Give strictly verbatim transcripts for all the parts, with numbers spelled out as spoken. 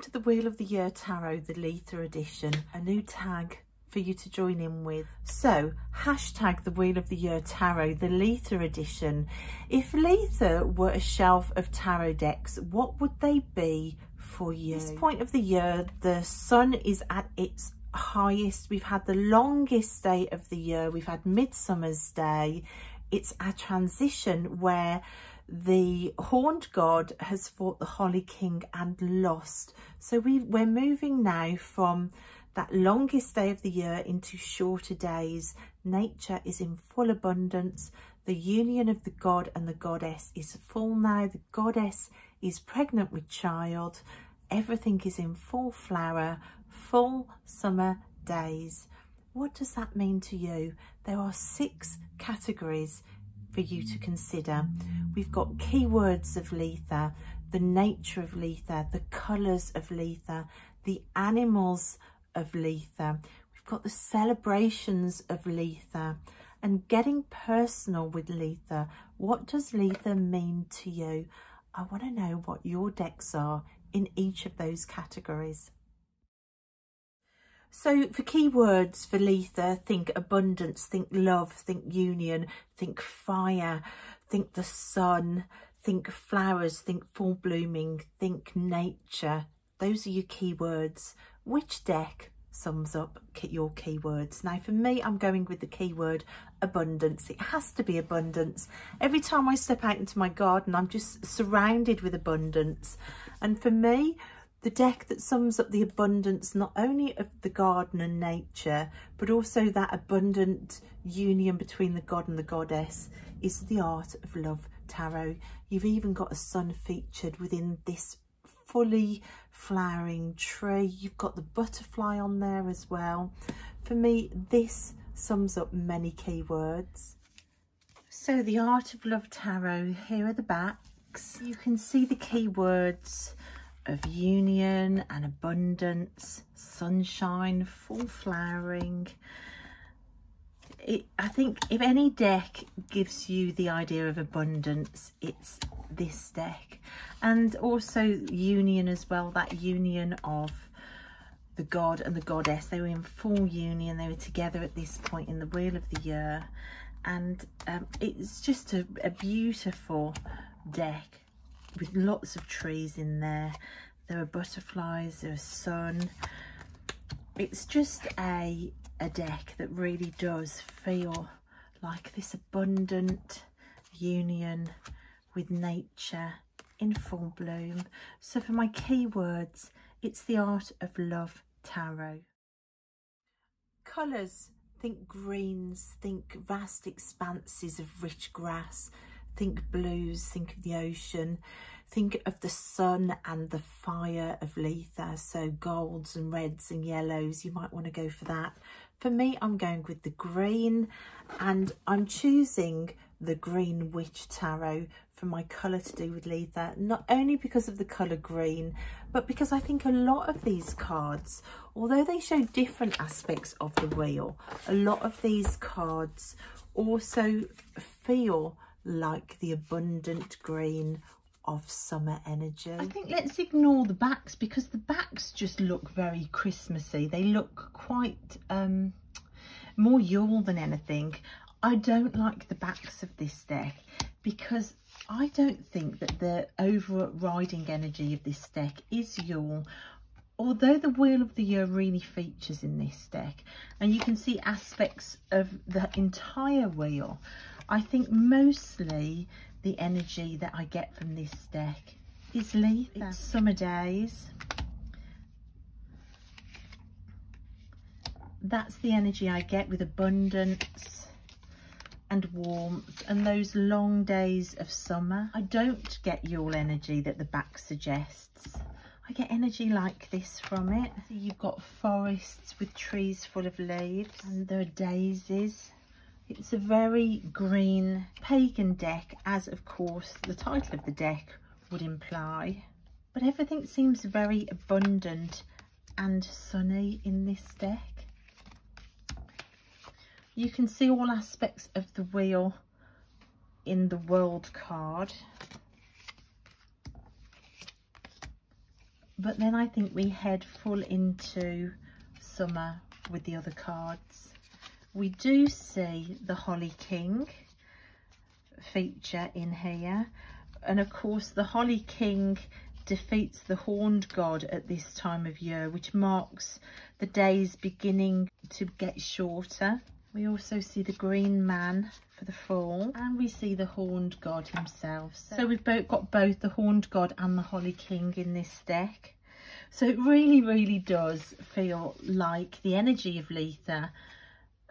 Welcome to the Wheel of the Year Tarot, the Litha edition, a new tag for you to join in with. So hashtag the Wheel of the Year Tarot, the Litha edition. If Litha were a shelf of tarot decks, what would they be for you? At this point of the year, the sun is at its highest. We've had the longest day of the year. We've had Midsummer's Day. It's a transition where the Horned God has fought the Holly King and lost. So we, we're moving now from that longest day of the year into shorter days. Nature is in full abundance. The union of the God and the Goddess is full now. The Goddess is pregnant with child. Everything is in full flower, full summer days. What does that mean to you? There are six categories for you to consider. We've got keywords of Litha, the nature of Litha, the colours of Litha, the animals of Litha. We've got the celebrations of Litha and getting personal with Litha. What does Litha mean to you? I want to know what your decks are in each of those categories. So for keywords for Litha, think abundance, think love, think union, think fire, think the sun, think flowers, think full blooming, think nature. Those are your keywords. Which deck sums up your keywords? Now for me, I'm going with the keyword abundance. It has to be abundance. Every time I step out into my garden, I'm just surrounded with abundance. And for me, the deck that sums up the abundance not only of the garden and nature, but also that abundant union between the God and the Goddess is the Art of Love Tarot. You've even got a sun featured within this fully flowering tree. You've got the butterfly on there as well. For me, this sums up many keywords. So the Art of Love Tarot, here are the backs. You can see the keywords of union and abundance, sunshine, full flowering. It, I think if any deck gives you the idea of abundance, it's this deck. And also union as well, that union of the God and the Goddess. They were in full union, they were together at this point in the Wheel of the Year. And um, it's just a, a beautiful deck with lots of trees in there. There are butterflies, there's sun. It's just a a deck that really does feel like this abundant union with nature in full bloom. So for my keywords, it's the Art of Love Tarot. Colours, think greens, think vast expanses of rich grass. Think blues, think of the ocean, think of the sun and the fire of Litha. So golds and reds and yellows, you might want to go for that. For me, I'm going with the green, and I'm choosing the Green Witch Tarot for my colour to do with Litha, not only because of the colour green, but because I think a lot of these cards, although they show different aspects of the wheel, a lot of these cards also feel like the abundant green of summer energy. I think let's ignore the backs, because the backs just look very Christmassy. They look quite um more Yule than anything. I don't like the backs of this deck because I don't think that the overriding energy of this deck is Yule, although the Wheel of the Year really features in this deck, and you can see aspects of the entire wheel. I think mostly the energy that I get from this deck is Litha. It's summer days. That's the energy I get with abundance and warmth and those long days of summer. I don't get Yule energy that the back suggests. I get energy like this from it. So you've got forests with trees full of leaves, and there are daisies. It's a very green pagan deck, as of course the title of the deck would imply. But everything seems very abundant and sunny in this deck. You can see all aspects of the wheel in the world card. But then I think we head full into summer with the other cards. We do see the Holly King feature in here. And of course, the Holly King defeats the Horned God at this time of year, which marks the days beginning to get shorter. We also see the Green Man for the fall, and we see the Horned God himself. So we've both got both the Horned God and the Holly King in this deck. So it really, really does feel like the energy of Litha,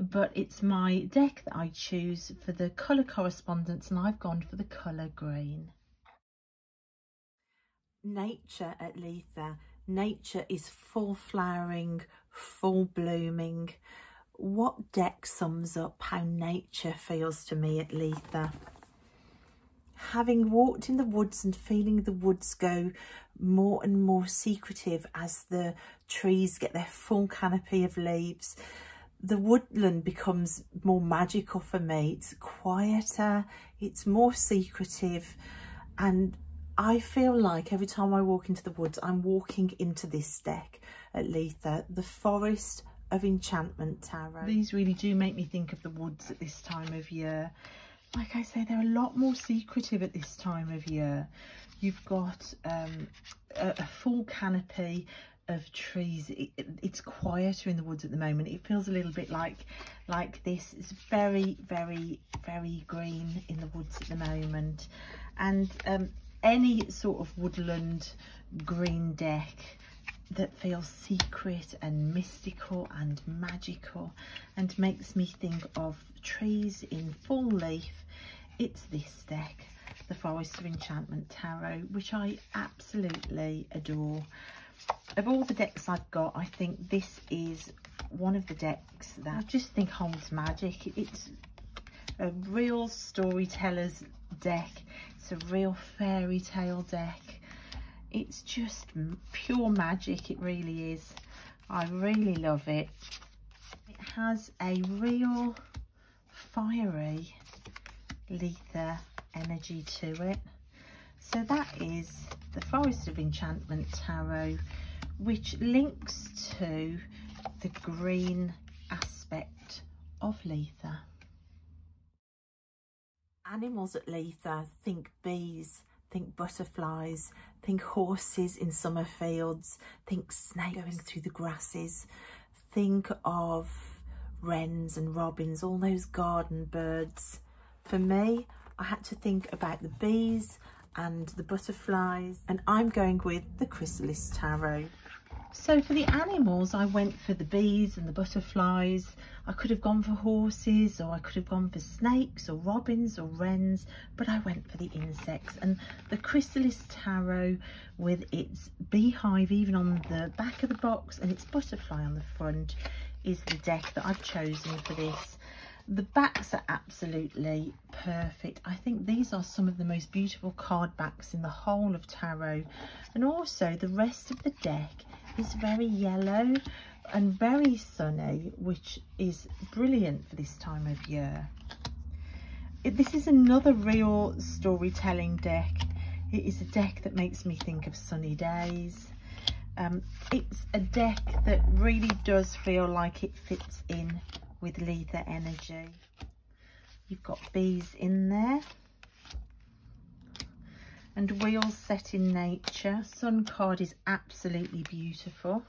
but it's my deck that I choose for the colour correspondence, and I've gone for the colour green. Nature at Litha. Nature is full flowering, full blooming. What deck sums up how nature feels to me at Litha? Having walked in the woods and feeling the woods go more and more secretive as the trees get their full canopy of leaves, the woodland becomes more magical for me. It's quieter, it's more secretive, and I feel like every time I walk into the woods, I'm walking into this deck at Litha, the Forest of Enchantment Tarot. These really do make me think of the woods at this time of year. Like I say, they're a lot more secretive at this time of year. You've got um, a, a full canopy of trees. It, it, it's quieter in the woods at the moment. It feels a little bit like like this. It's very, very, very green in the woods at the moment. And um, any sort of woodland green deck that feels secret and mystical and magical and makes me think of trees in full leaf, it's this deck, the Forest of Enchantment Tarot, which I absolutely adore. Of all the decks I've got, I think this is one of the decks that I just think holds magic. It's a real storyteller's deck. It's a real fairy tale deck. It's just pure magic, it really is. I really love it. It has a real fiery Litha energy to it. So that is the Forest of Enchantment Tarot, which links to the green aspect of Litha. Animals at Litha, think bees, think butterflies, think horses in summer fields, think snakes going through the grasses, think of wrens and robins, all those garden birds. For me, I had to think about the bees and the butterflies, and I'm going with the Chrysalis Tarot. So for the animals, I went for the bees and the butterflies. I could have gone for horses, or I could have gone for snakes or robins or wrens, but I went for the insects. And the Chrysalis Tarot, with its beehive even on the back of the box and its butterfly on the front, is the deck that I've chosen for this. The backs are absolutely perfect. I think these are some of the most beautiful card backs in the whole of tarot. And also the rest of the deck is very yellow and very sunny, which is brilliant for this time of year. It, this is another real storytelling deck. It is a deck that makes me think of sunny days. Um, it's a deck that really does feel like it fits in with Litha energy. You've got bees in there, and wheels set in nature. Sun card is absolutely beautiful,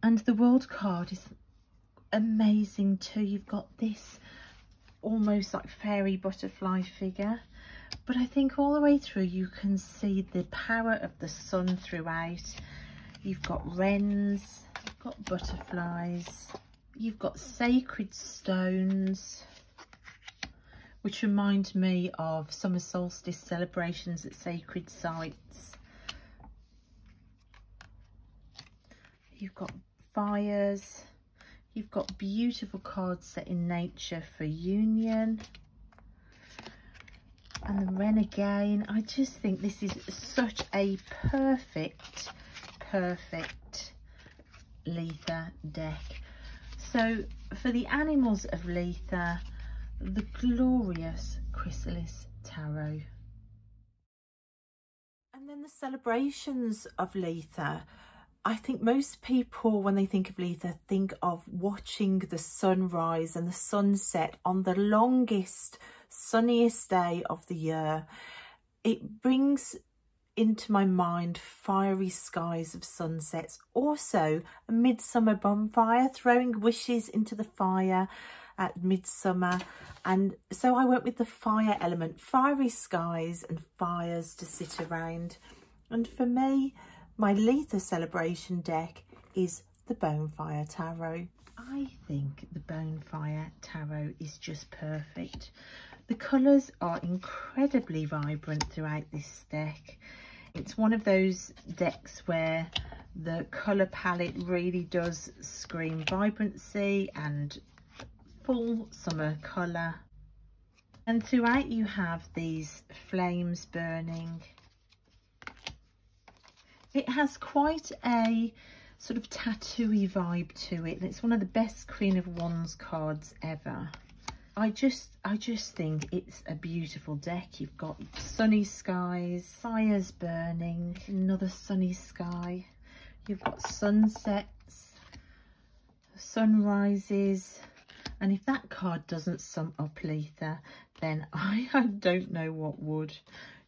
and the world card is amazing too. You've got this almost like fairy butterfly figure, but I think all the way through you can see the power of the sun throughout. You've got wrens, you've got butterflies, you've got sacred stones, which remind me of summer solstice celebrations at sacred sites. You've got fires. You've got beautiful cards set in nature for union. And the wren again. I just think this is such a perfect, perfect Litha deck. So for the animals of Litha, the glorious Chrysalis Tarot. in the celebrations of Litha. I think most people, when they think of Litha, think of watching the sunrise and the sunset on the longest, sunniest day of the year. It brings into my mind fiery skies of sunsets. Also, a midsummer bonfire, throwing wishes into the fire at midsummer. And so I went with the fire element, fiery skies and fires to sit around. And for me, my Litha celebration deck is the Bonefire Tarot. I think the Bonefire Tarot is just perfect. The colours are incredibly vibrant throughout this deck. It's one of those decks where the colour palette really does scream vibrancy and full summer colour. And throughout you have these flames burning. It has quite a sort of tattooy vibe to it, and it's one of the best Queen of Wands cards ever. I just, I just think it's a beautiful deck. You've got sunny skies, fires burning, another sunny sky. You've got sunsets, sunrises, and if that card doesn't sum up Litha, then I, I don't know what would.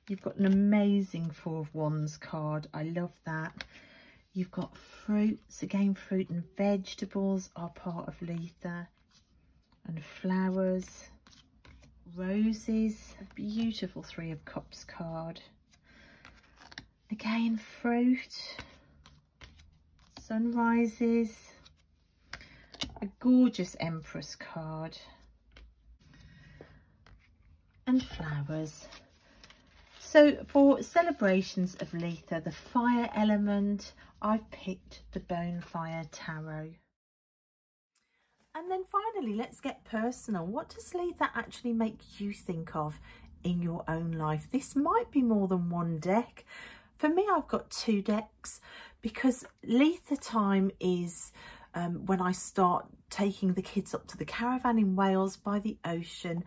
You've got an amazing Four of Wands card. I love that. You've got fruits. Again, fruit and vegetables are part of Litha. And flowers. Roses. A beautiful Three of Cups card. Again, fruit. Sunrises. A gorgeous Empress card. And flowers. So for celebrations of Litha, the fire element, I've picked the Bonefire Tarot. And then finally, let's get personal. What does Litha actually make you think of in your own life? This might be more than one deck. For me, I've got two decks because Litha time is um, when I start taking the kids up to the caravan in Wales by the ocean.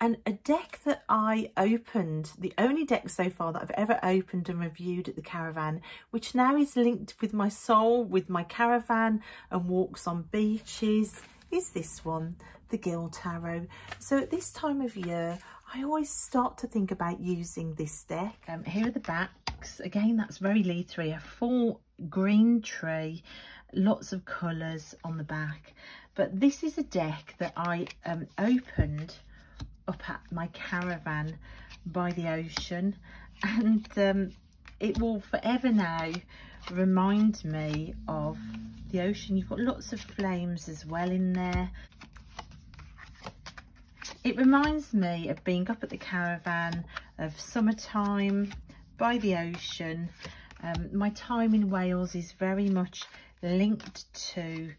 And a deck that I opened, the only deck so far that I've ever opened and reviewed at the caravan, which now is linked with my soul, with my caravan and walks on beaches, is this one, the Gill Tarot. So at this time of year, I always start to think about using this deck. Um, here are the backs. Again, that's very Litha, a full green tree, lots of colours on the back. But this is a deck that I um, opened up at my caravan by the ocean, and um, it will forever now remind me of the ocean. You've got lots of flames as well in there. It reminds me of being up at the caravan, of summertime by the ocean. Um, my time in Wales is very much linked to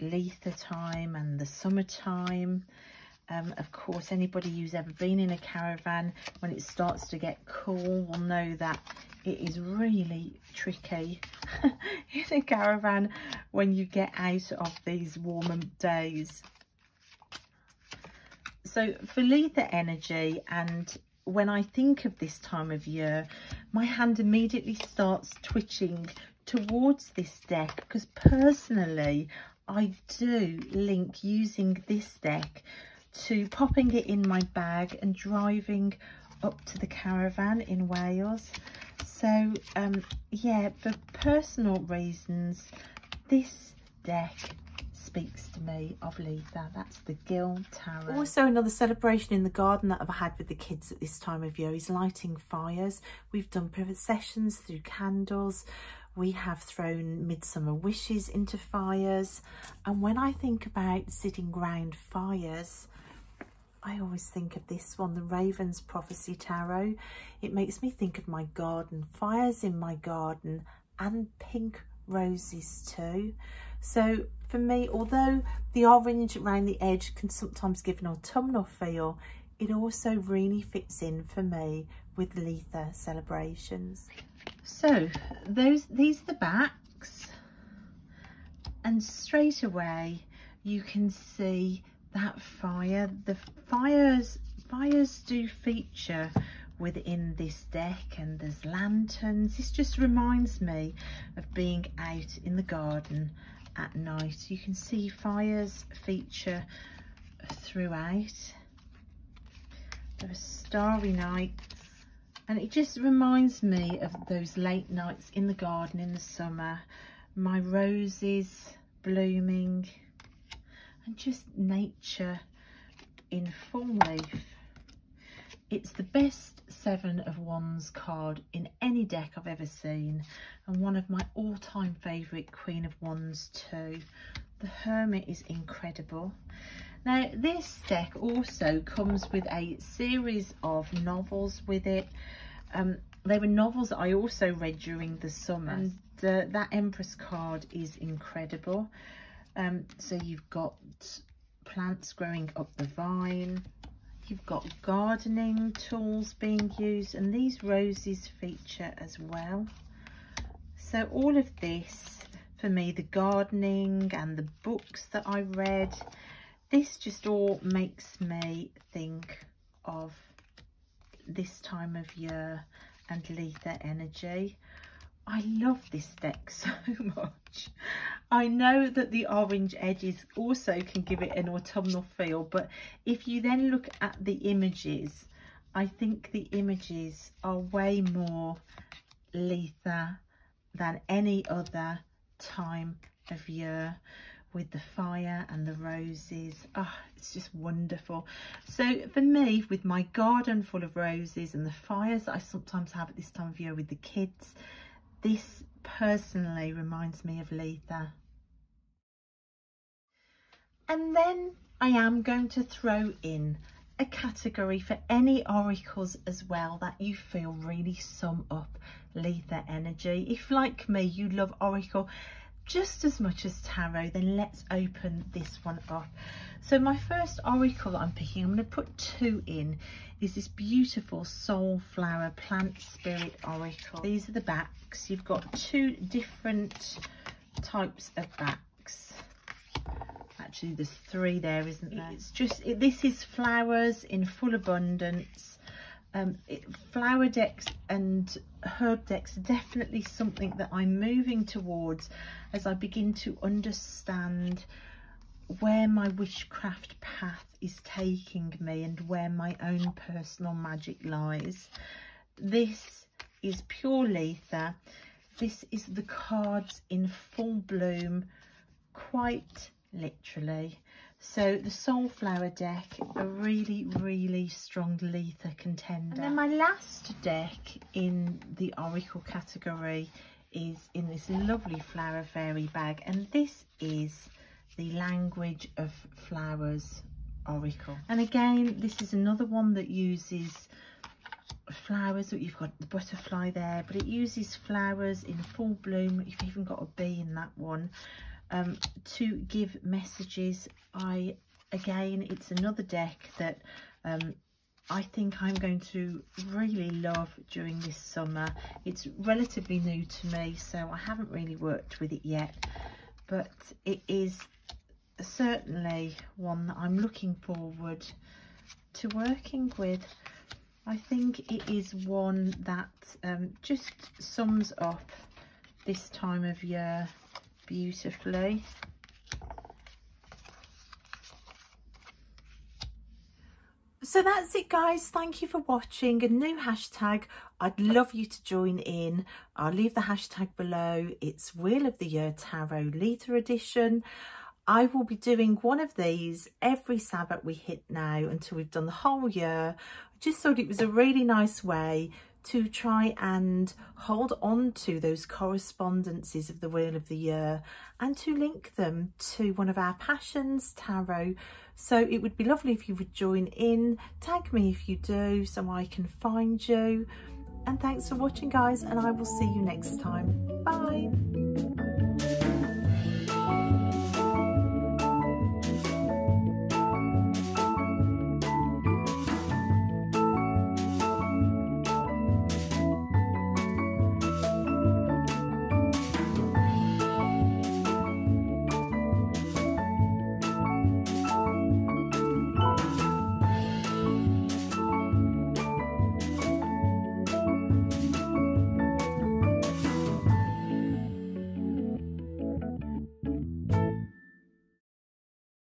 Litha time and the summertime. Um, of course, anybody who's ever been in a caravan, when it starts to get cool, will know that it is really tricky in a caravan when you get out of these warmer days. So for Litha energy, and when I think of this time of year, my hand immediately starts twitching towards this deck because personally, I do link using this deck to popping it in my bag and driving up to the caravan in Wales. So um, yeah, for personal reasons, this deck speaks to me of Litha. That's the Gill Tarot. Also, another celebration in the garden that I've had with the kids at this time of year is lighting fires. We've done processions through candles. We have thrown midsummer wishes into fires. And when I think about sitting round fires, I always think of this one, the Raven's Prophecy Tarot. It makes me think of my garden, fires in my garden, and pink roses too. So for me, although the orange around the edge can sometimes give an autumnal feel, it also really fits in for me with Litha celebrations. So those these are the backs, and straight away you can see that fire. The fires fires do feature within this deck, and there's lanterns. This just reminds me of being out in the garden at night. You can see fires feature throughout. There are starry nights, and it just reminds me of those late nights in the garden in the summer, my roses blooming, and just nature in full leaf. It's the best Seven of Wands card in any deck I've ever seen, and one of my all-time favourite Queen of Wands too. The Hermit is incredible. Now, this deck also comes with a series of novels with it. Um, they were novels that I also read during the summer. And uh, that Empress card is incredible. Um, so you've got plants growing up the vine. You've got gardening tools being used, and these roses feature as well. So all of this, for me, the gardening and the books that I read, this just all makes me think of this time of year and Litha energy. I love this deck so much. I know that the orange edges also can give it an autumnal feel, but if you then look at the images, I think the images are way more Litha than any other time of year, with the fire and the roses. Oh, it's just wonderful. So for me, with my garden full of roses and the fires that I sometimes have at this time of year with the kids, this personally reminds me of Litha. And then I am going to throw in a category for any oracles as well that you feel really sum up Litha energy. If, like me, you love oracle just as much as tarot, then let's open this one up. So my first oracle that I'm picking, I'm going to put two in, is this beautiful Soul Flower Plant Spirit Oracle. These are the backs. You've got two different types of backs. Actually, there's three there, isn't there? It's just, it, this is flowers in full abundance. Um, it, flower decks and herb decks are definitely something that I'm moving towards as I begin to understand where my witchcraft path is taking me and where my own personal magic lies. This is pure Litha. This is the cards in full bloom, quite literally. So the Soul Flower deck, a really, really strong Litha contender. And then my last deck in the oracle category is in this lovely flower fairy bag, and this is the Language of Flowers Oracle. And again, this is another one that uses flowers. You've got the butterfly there, but it uses flowers in full bloom. You've even got a bee in that one. Um, to give messages. I again, it's another deck that um, I think I'm going to really love during this summer. It's relatively new to me, so I haven't really worked with it yet, but it is certainly one that I'm looking forward to working with. I think it is one that um, just sums up this time of year beautifully. So that's it, guys. Thank you for watching. A new hashtag. I'd love you to join in. I'll leave the hashtag below. It's Wheel of the Year Tarot Litha edition. I will be doing one of these every Sabbath we hit now until we've done the whole year. I just thought it was a really nice way to try and hold on to those correspondences of the Wheel of the Year and to link them to one of our passions, tarot. So it would be lovely if you would join in. Tag me if you do, so I can find you. And thanks for watching, guys, and I will see you next time. Bye.